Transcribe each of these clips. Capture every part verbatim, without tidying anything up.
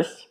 Cześć.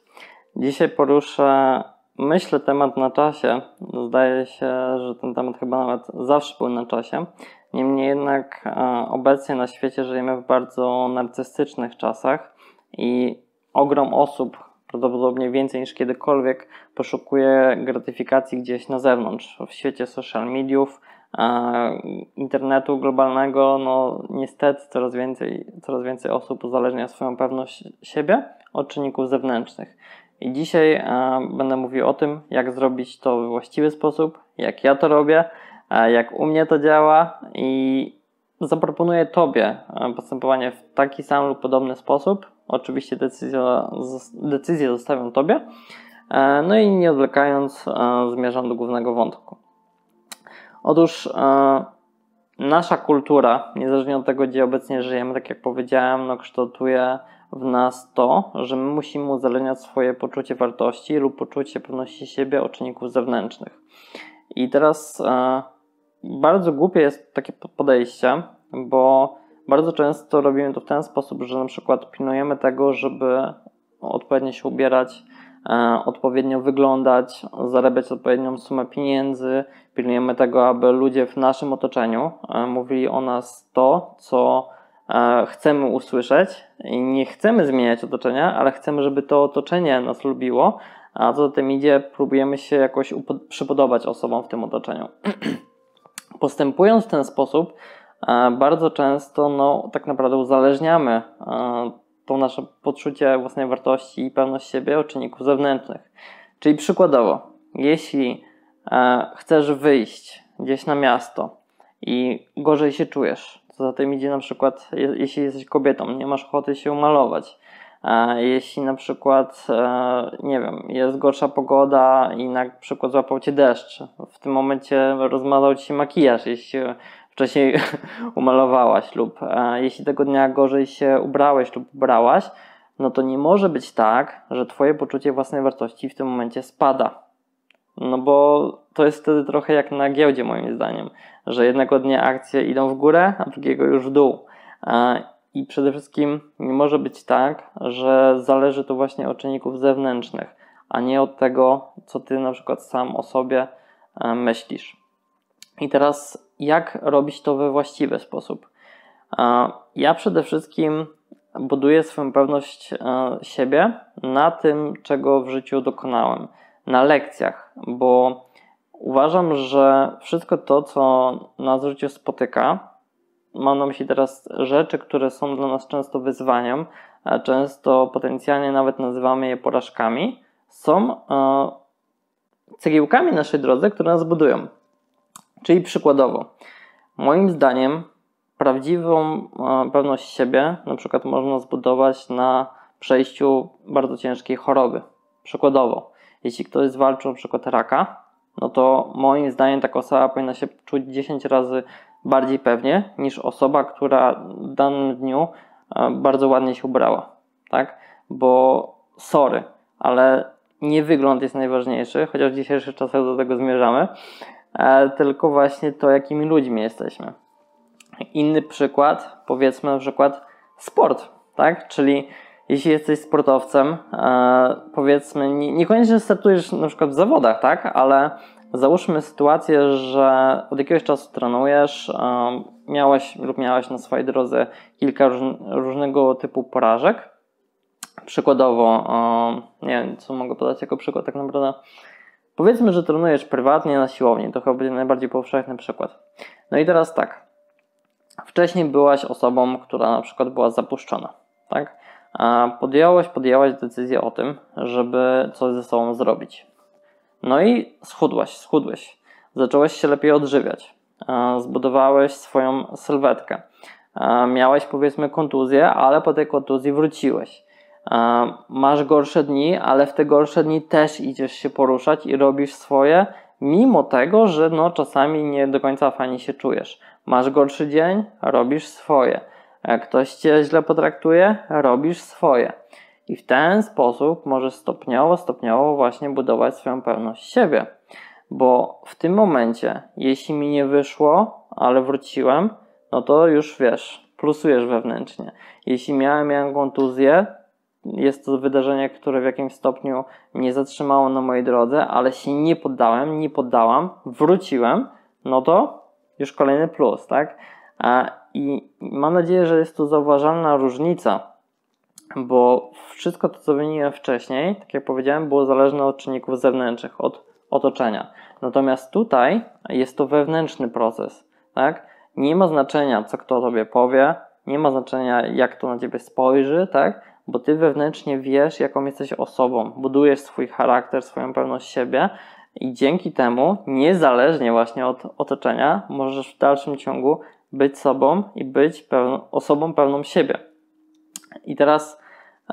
Dzisiaj poruszę, myślę, temat na czasie. Zdaje się, że ten temat chyba nawet zawsze był na czasie. Niemniej jednak e, obecnie na świecie żyjemy w bardzo narcystycznych czasach i ogrom osób, prawdopodobnie więcej niż kiedykolwiek, poszukuje gratyfikacji gdzieś na zewnątrz. W świecie social mediów, e, internetu globalnego, no niestety coraz więcej, coraz więcej osób uzależnia swoją pewność siebie od czynników zewnętrznych. I dzisiaj e, będę mówił o tym, jak zrobić to we właściwy sposób, jak ja to robię, e, jak u mnie to działa i zaproponuję Tobie postępowanie w taki sam lub podobny sposób. Oczywiście decyzja, decyzję zostawiam Tobie. E, no i nie odwlekając, e, zmierzam do głównego wątku. Otóż e, nasza kultura, niezależnie od tego, gdzie obecnie żyjemy, tak jak powiedziałem, no, kształtuje w nas to, że my musimy uzależniać swoje poczucie wartości lub poczucie pewności siebie od czynników zewnętrznych. I teraz e, bardzo głupie jest takie podejście, bo bardzo często robimy to w ten sposób, że na przykład pilnujemy tego, żeby odpowiednio się ubierać, e, odpowiednio wyglądać, zarabiać odpowiednią sumę pieniędzy. Pilnujemy tego, aby ludzie w naszym otoczeniu e, mówili o nas to, co chcemy usłyszeć i nie chcemy zmieniać otoczenia, ale chcemy, żeby to otoczenie nas lubiło, a co za tym idzie, próbujemy się jakoś przypodobać osobom w tym otoczeniu. Postępując w ten sposób, bardzo często no, tak naprawdę uzależniamy to nasze poczucie własnej wartości i pewność siebie od czynników zewnętrznych. Czyli przykładowo, jeśli chcesz wyjść gdzieś na miasto i gorzej się czujesz, co za tym idzie, na przykład je, jeśli jesteś kobietą, nie masz ochoty się malować, e, jeśli na przykład, e, nie wiem, jest gorsza pogoda i na przykład złapał cię deszcz, w tym momencie rozmazał ci się makijaż, jeśli wcześniej umalowałaś lub e, jeśli tego dnia gorzej się ubrałeś lub ubrałaś, no to nie może być tak, że twoje poczucie własnej wartości w tym momencie spada. No bo to jest wtedy trochę jak na giełdzie, moim zdaniem, że jednego dnia akcje idą w górę, a drugiego już w dół. I przede wszystkim nie może być tak, że zależy to właśnie od czynników zewnętrznych, a nie od tego, co ty na przykład sam o sobie myślisz. I teraz jak robić to we właściwy sposób? Ja przede wszystkim buduję swoją pewność siebie na tym, czego w życiu dokonałem. Na lekcjach, bo uważam, że wszystko to, co nas w życiu spotyka, mam na myśli teraz rzeczy, które są dla nas często wyzwaniem, a często potencjalnie nawet nazywamy je porażkami, są e, cegiełkami naszej drodze, które nas budują. Czyli przykładowo, moim zdaniem prawdziwą e, pewność siebie na przykład można zbudować na przejściu bardzo ciężkiej choroby. Przykładowo, jeśli ktoś zwalczył na przykład raka, no to moim zdaniem taka osoba powinna się czuć dziesięć razy bardziej pewnie niż osoba, która w danym dniu bardzo ładnie się ubrała, tak? Bo sorry, ale nie wygląd jest najważniejszy, chociaż w dzisiejszych czasach do tego zmierzamy, tylko właśnie to, jakimi ludźmi jesteśmy. Inny przykład, powiedzmy na przykład sport, tak? Czyli jeśli jesteś sportowcem, e, powiedzmy, nie, niekoniecznie startujesz na przykład w zawodach, tak? Ale załóżmy sytuację, że od jakiegoś czasu trenujesz, e, miałeś lub miałaś na swojej drodze kilka róż, różnego typu porażek. Przykładowo, e, nie wiem, co mogę podać jako przykład tak naprawdę. Powiedzmy, że trenujesz prywatnie na siłowni, to chyba będzie najbardziej powszechny przykład. No i teraz tak, wcześniej byłaś osobą, która na przykład była zapuszczona, tak? Podjąłeś, podjęłaś decyzję o tym, żeby coś ze sobą zrobić. No i schudłaś, schudłeś. Zacząłeś się lepiej odżywiać. Zbudowałeś swoją sylwetkę. Miałeś, powiedzmy, kontuzję, ale po tej kontuzji wróciłeś. Masz gorsze dni, ale w te gorsze dni też idziesz się poruszać i robisz swoje, mimo tego, że no, czasami nie do końca fajnie się czujesz. Masz gorszy dzień, robisz swoje. Jak ktoś cię źle potraktuje, robisz swoje. I w ten sposób możesz stopniowo, stopniowo właśnie budować swoją pewność siebie. Bo w tym momencie, jeśli mi nie wyszło, ale wróciłem, no to już wiesz, plusujesz wewnętrznie. Jeśli miałem, miałem kontuzję, Jest to wydarzenie, które w jakimś stopniu mnie zatrzymało na mojej drodze, ale się nie poddałem, nie poddałam, wróciłem, no to już kolejny plus, tak? I mam nadzieję, że jest to zauważalna różnica, bo wszystko to, co wymieniłem wcześniej, tak jak powiedziałem, było zależne od czynników zewnętrznych, od otoczenia. Natomiast tutaj jest to wewnętrzny proces, tak? Nie ma znaczenia, co kto o tobie powie, nie ma znaczenia, jak to na ciebie spojrzy, tak? Bo ty wewnętrznie wiesz, jaką jesteś osobą, budujesz swój charakter, swoją pewność siebie i dzięki temu, niezależnie właśnie od otoczenia, możesz w dalszym ciągu być sobą i być pełną, osobą pełną siebie. I teraz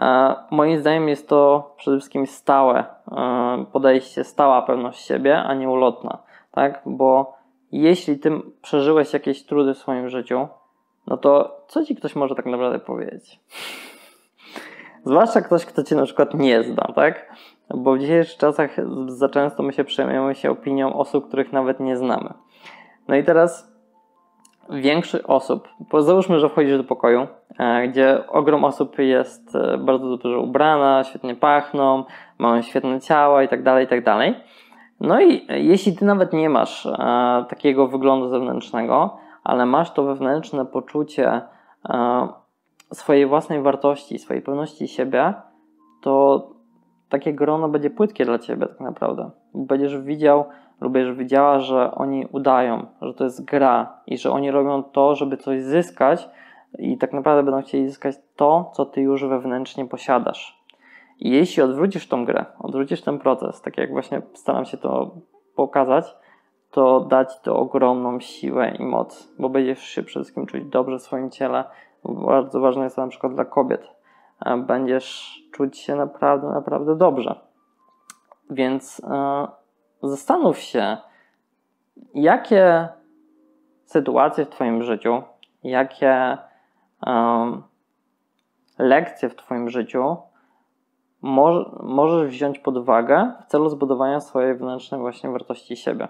e, moim zdaniem jest to przede wszystkim stałe e, podejście, stała pewność siebie, a nie ulotna, tak? Bo jeśli ty przeżyłeś jakieś trudy w swoim życiu, no to co ci ktoś może tak naprawdę powiedzieć? Zwłaszcza ktoś, kto cię na przykład nie zna, tak? Bo w dzisiejszych czasach za często my się przejmujemy się opinią osób, których nawet nie znamy. No i teraz większość osób, załóżmy, że wchodzisz do pokoju, gdzie ogrom osób jest bardzo dobrze ubrana, świetnie pachną, mają świetne ciała i tak dalej, i tak dalej. No i jeśli ty nawet nie masz takiego wyglądu zewnętrznego, ale masz to wewnętrzne poczucie swojej własnej wartości, swojej pewności siebie, to takie grono będzie płytkie dla ciebie tak naprawdę. Będziesz widział lub będziesz widziała, że oni udają, że to jest gra i że oni robią to, żeby coś zyskać i tak naprawdę będą chcieli zyskać to, co ty już wewnętrznie posiadasz. I jeśli odwrócisz tą grę, odwrócisz ten proces, tak jak właśnie staram się to pokazać, to da ci to ogromną siłę i moc, bo będziesz się przede wszystkim czuć dobrze w swoim ciele. Bardzo ważne jest to na przykład dla kobiet. Będziesz czuć się naprawdę, naprawdę dobrze. Więc yy, zastanów się, jakie sytuacje w twoim życiu, jakie yy, lekcje w twoim życiu mo- możesz wziąć pod uwagę w celu zbudowania swojej wewnętrznej właśnie wartości siebie.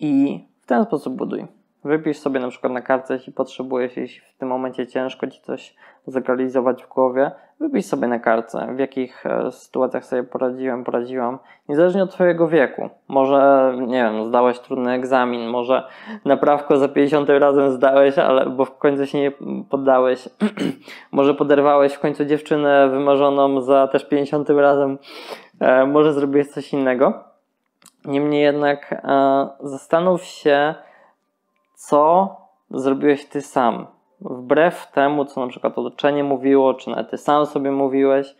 I w ten sposób buduj. Wypisz sobie na przykład na kartce, jeśli potrzebujesz, jeśli w tym momencie ciężko ci coś zlokalizować w głowie, wypisz sobie na kartce, w jakich sytuacjach sobie poradziłem, poradziłam, niezależnie od twojego wieku. Może, nie wiem, zdałeś trudny egzamin, może naprawko za pięćdziesiątym razem zdałeś, ale bo w końcu się nie poddałeś. Może poderwałeś w końcu dziewczynę wymarzoną za też pięćdziesiątym razem, e, może zrobiłeś coś innego. Niemniej jednak e, zastanów się, co zrobiłeś ty sam, wbrew temu, co na przykład otoczenie mówiło, czy nawet ty sam sobie mówiłeś,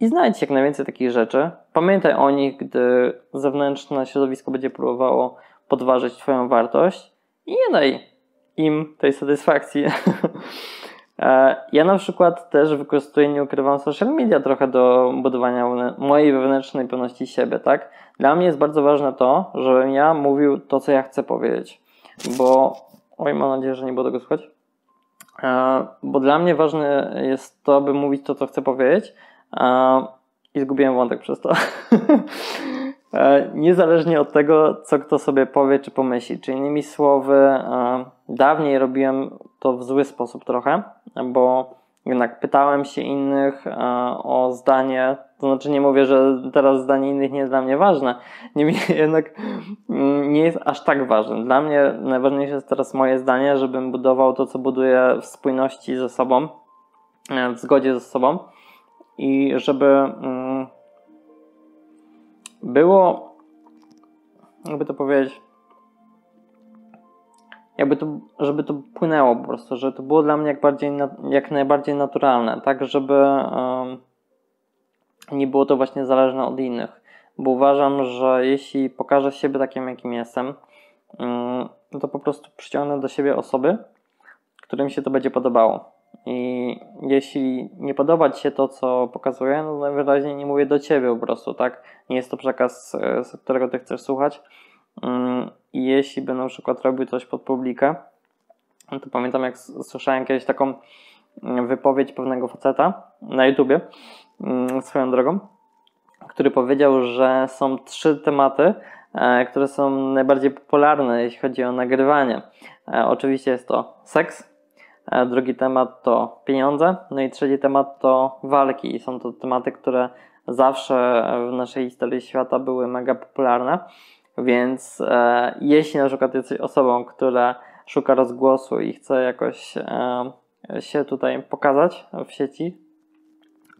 i znajdź jak najwięcej takich rzeczy. Pamiętaj o nich, gdy zewnętrzne środowisko będzie próbowało podważyć twoją wartość i nie daj im tej satysfakcji. Ja na przykład też wykorzystuję, nie ukrywam, social media trochę do budowania mojej wewnętrznej pewności siebie, tak? Dla mnie jest bardzo ważne to, żebym ja mówił to, co ja chcę powiedzieć. Bo, oj, mam nadzieję, że nie było tego słychać, e, bo dla mnie ważne jest to, by mówić to, co chcę powiedzieć, e, i zgubiłem wątek przez to, e, niezależnie od tego, co kto sobie powie czy pomyśli, czy innymi słowy, e, dawniej robiłem to w zły sposób trochę, bo jednak pytałem się innych e, o zdanie, to znaczy nie mówię, że teraz zdanie innych nie jest dla mnie ważne, niemniej jednak nie jest aż tak ważne. Dla mnie najważniejsze jest teraz moje zdanie, żebym budował to, co buduję w spójności ze sobą, e, w zgodzie ze sobą i żeby mm, było, jakby to powiedzieć, jakby to, żeby to płynęło po prostu, żeby to było dla mnie jak, bardziej, jak najbardziej naturalne, tak, żeby um, nie było to właśnie zależne od innych, bo uważam, że jeśli pokażę siebie takim, jakim jestem, um, to po prostu przyciągnę do siebie osoby, którym się to będzie podobało, i jeśli nie podoba ci się to, co pokazuję, no najwyraźniej nie mówię do ciebie po prostu, tak, nie jest to przekaz, z którego ty chcesz słuchać. um, I jeśli będę na przykład robił coś pod publikę, to pamiętam, jak słyszałem kiedyś taką wypowiedź pewnego faceta na YouTubie, swoją drogą, który powiedział, że są trzy tematy, które są najbardziej popularne, jeśli chodzi o nagrywanie. Oczywiście jest to seks, Drugi temat to pieniądze. No i trzeci temat to walki. Są to tematy, które zawsze w naszej historii świata były mega popularne. Więc e, jeśli na przykład jesteś osobą, która szuka rozgłosu i chce jakoś e, się tutaj pokazać w sieci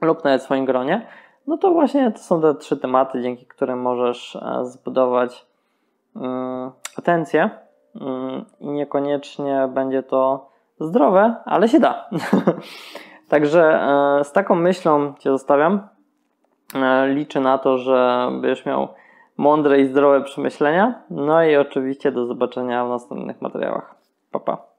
lub nawet w swoim gronie, no to właśnie to są te trzy tematy, dzięki którym możesz e, zbudować y, atencję y, i niekoniecznie będzie to zdrowe, ale się da. Także e, z taką myślą Cię zostawiam. E, liczę na to, że będziesz miał mądre i zdrowe przemyślenia. No i oczywiście do zobaczenia w następnych materiałach. Pa, pa.